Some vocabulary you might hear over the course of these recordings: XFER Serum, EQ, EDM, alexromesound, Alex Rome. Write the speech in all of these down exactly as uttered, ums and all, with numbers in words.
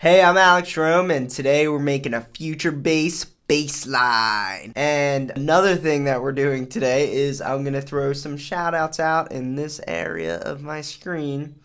Hey, I'm Alex Rome, and today we're making a future bass bass line. And another thing that we're doing today is I'm gonna throw some shout outs out in this area of my screen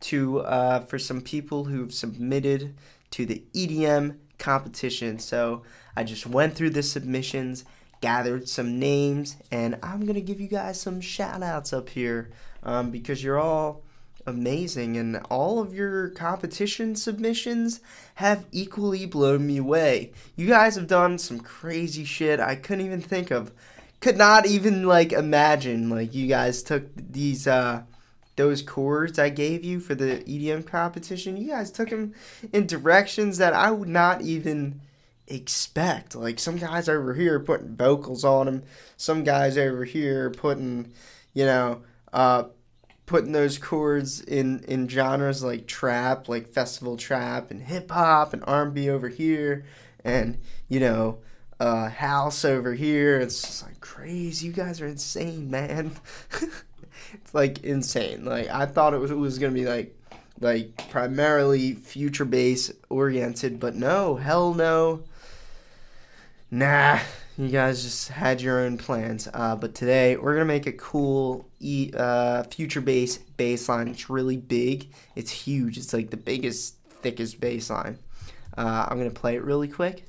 to uh, for some people who've submitted to the E D M competition. So I just went through the submissions, gathered some names, and I'm gonna give you guys some shout outs up here um, because you're all amazing, and all of your competition submissions have equally blown me away. You guys have done some crazy shit I couldn't even think of, could not even like imagine. Like, you guys took these uh those chords I gave you for the E D M competition, you guys took them in directions that I would not even expect. Like, some guys over here putting vocals on them, some guys over here putting, you know, uh putting those chords in, in genres like trap, like festival trap, and hip-hop, and R and B over here, and, you know, uh, house over here. It's just like crazy. You guys are insane, man. It's like insane. Like, I thought it was, it was gonna be like like primarily future bass oriented, but no, hell no. Nah, you guys just had your own plans. Uh, but today we're gonna make a cool e uh, future bass bass line. It's really big. It's huge. It's like the biggest, thickest bass line. Uh, I'm gonna play it really quick.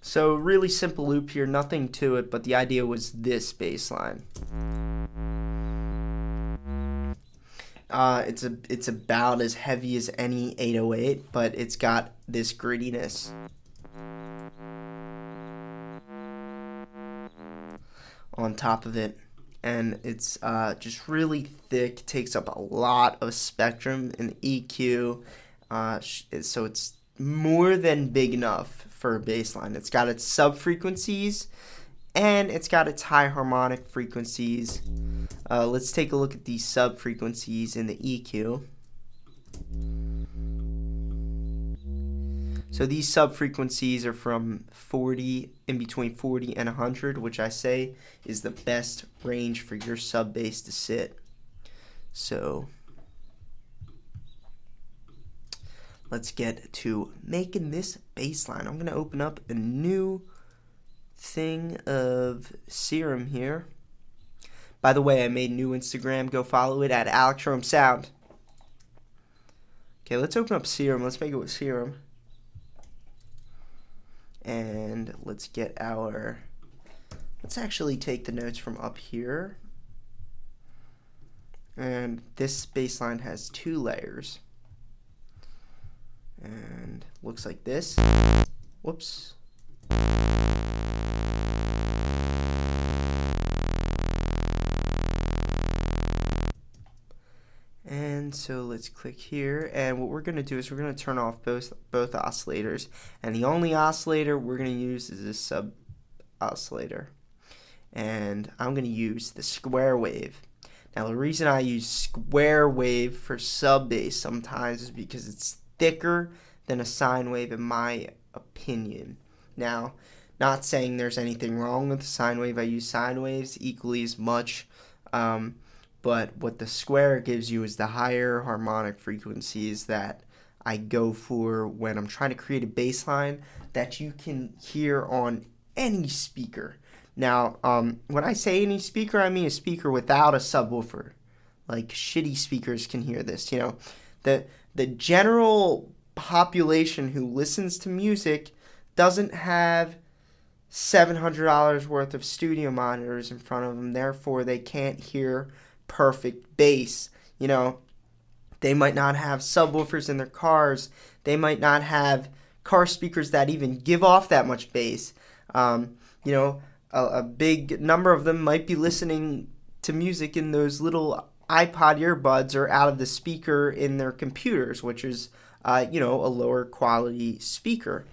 So really simple loop here, nothing to it, but the idea was this bass line. Uh, it's, a, it's about as heavy as any eight oh eight, but it's got this grittiness. On top of it, and it's uh, just really thick, takes up a lot of spectrum in the E Q, uh, so it's more than big enough for a bass line. It's got its sub frequencies and it's got its high harmonic frequencies. Uh, let's take a look at these sub frequencies in the E Q. So these sub frequencies are from forty, in between forty and one hundred, which I say is the best range for your sub bass to sit. So let's get to making this bass line. I'm gonna open up a new thing of Serum here. By the way, I made a new Instagram. Go follow it at alexromesound. Okay, let's open up Serum. Let's make it with Serum. And let's get our, let's actually take the notes from up here. And this bass line has two layers. And looks like this. Whoops. And so let's click here, and what we're going to do is we're going to turn off both both oscillators, and the only oscillator we're going to use is this sub oscillator, and I'm going to use the square wave. Now, the reason I use square wave for sub bass sometimes is because it's thicker than a sine wave, in my opinion. Now, not saying there's anything wrong with the sine wave. I use sine waves equally as much, um, but what the square gives you is the higher harmonic frequencies that I go for when I'm trying to create a bass line that you can hear on any speaker. Now, um, when I say any speaker, I mean a speaker without a subwoofer. Like, shitty speakers can hear this, you know. The The general population who listens to music doesn't have seven hundred dollars worth of studio monitors in front of them. Therefore, they can't hear perfect bass. You know, they might not have subwoofers in their cars. They might not have car speakers that even give off that much bass. Um, you know, a, a big number of them might be listening to music in those little iPod earbuds are out of the speaker in their computers, which is, uh, you know, a lower quality speaker.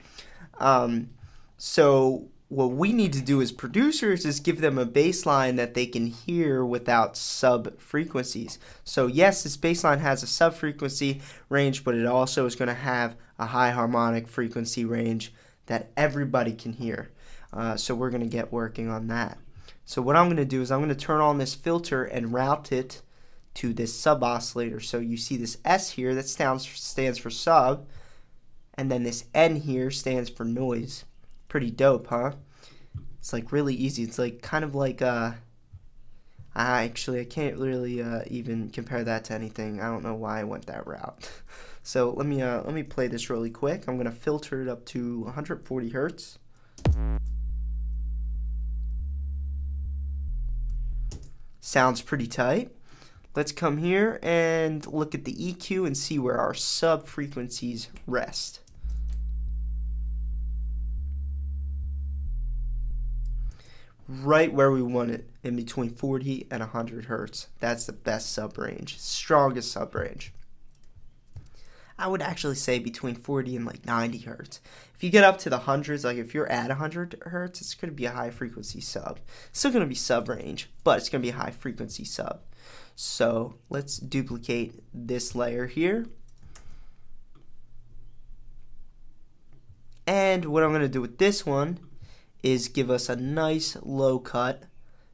Um, so what we need to do as producers is give them a bass line that they can hear without sub frequencies. So yes, this bass line has a sub frequency range, but it also is going to have a high harmonic frequency range that everybody can hear. Uh, so we're going to get working on that. So what I'm going to do is I'm going to turn on this filter and route it to this sub oscillator. So you see this S here, that stands for, stands for sub, and then this N here stands for noise. Pretty dope, huh? It's like really easy. It's like kind of like uh, I actually I can't really uh, even compare that to anything. I don't know why I went that route. So let me uh, let me play this really quick. I'm gonna filter it up to one hundred forty hertz. Sounds pretty tight. Let's come here and look at the E Q and see where our sub frequencies rest. Right where we want it, in between forty and one hundred hertz. That's the best sub range, strongest sub range. I would actually say between forty and like ninety hertz. If you get up to the hundreds, like if you're at one hundred hertz, it's going to be a high frequency sub. It's still going to be sub range, but it's going to be a high frequency sub. So let's duplicate this layer here. And what I'm going to do with this one is give us a nice low cut,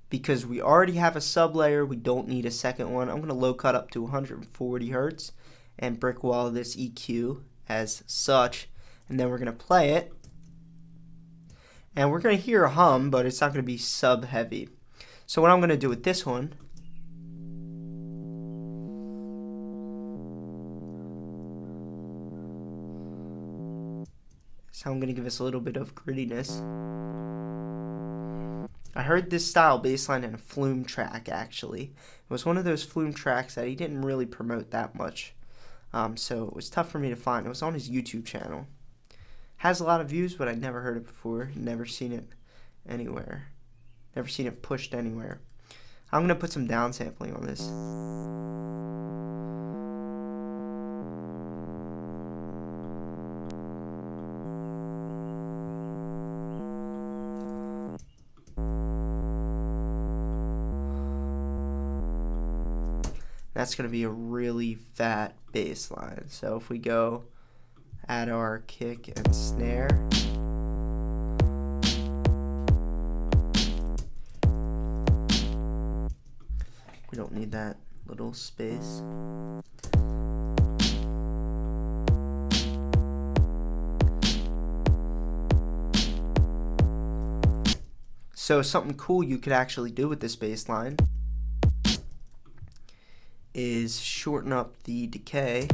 because we already have a sub layer. We don't need a second one. I'm going to low cut up to one hundred forty hertz and brick wall this E Q as such. And then we're going to play it. And we're going to hear a hum, but it's not going to be sub heavy. So what I'm going to do with this one so I'm going to give us a little bit of grittiness. I heard this style bass line in a Flume track, actually. It was one of those Flume tracks that he didn't really promote that much. Um, so it was tough for me to find. It was on his YouTube channel. Has a lot of views, but I'd never heard it before. Never seen it anywhere. Never seen it pushed anywhere. I'm going to put some downsampling on this. That's going to be a really fat bass line. So if we go at our kick and snare, we don't need that little space. So something cool you could actually do with this bass line is shorten up the decay.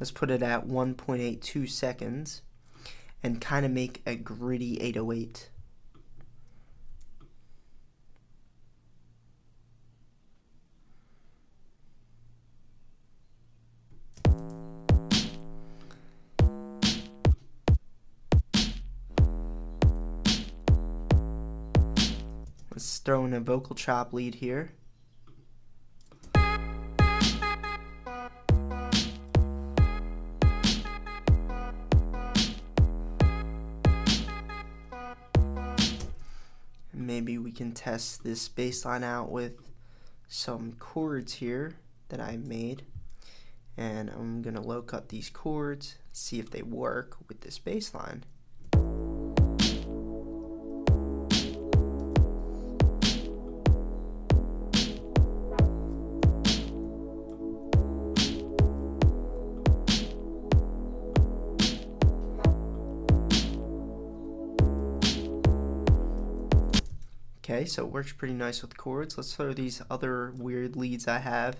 Let's put it at one point eight two seconds and kind of make a gritty eight oh eight. Let's throw in a vocal chop lead here. Maybe we can test this bass line out with some chords here that I made. And I'm going to low cut these chords, see if they work with this bass line. Okay, so it works pretty nice with chords. Let's throw these other weird leads I have.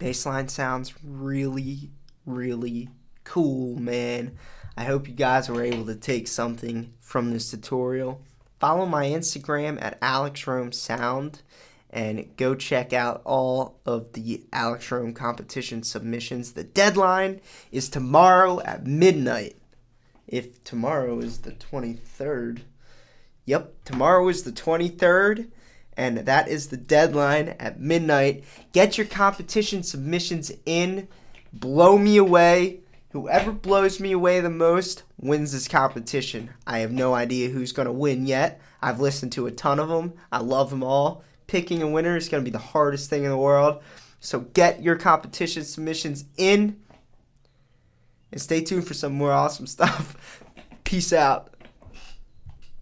Bassline sounds really, really cool, man. I hope you guys were able to take something from this tutorial. Follow my Instagram at alex rome sound. And go check out all of the Alex Rome competition submissions. The deadline is tomorrow at midnight. If tomorrow is the twenty-third. Yep, tomorrow is the twenty-third. And that is the deadline at midnight. Get your competition submissions in. Blow me away. Whoever blows me away the most wins this competition. I have no idea who's going to win yet. I've listened to a ton of them. I love them all. Picking a winner is going to be the hardest thing in the world. So get your competition submissions in. And stay tuned for some more awesome stuff. Peace out.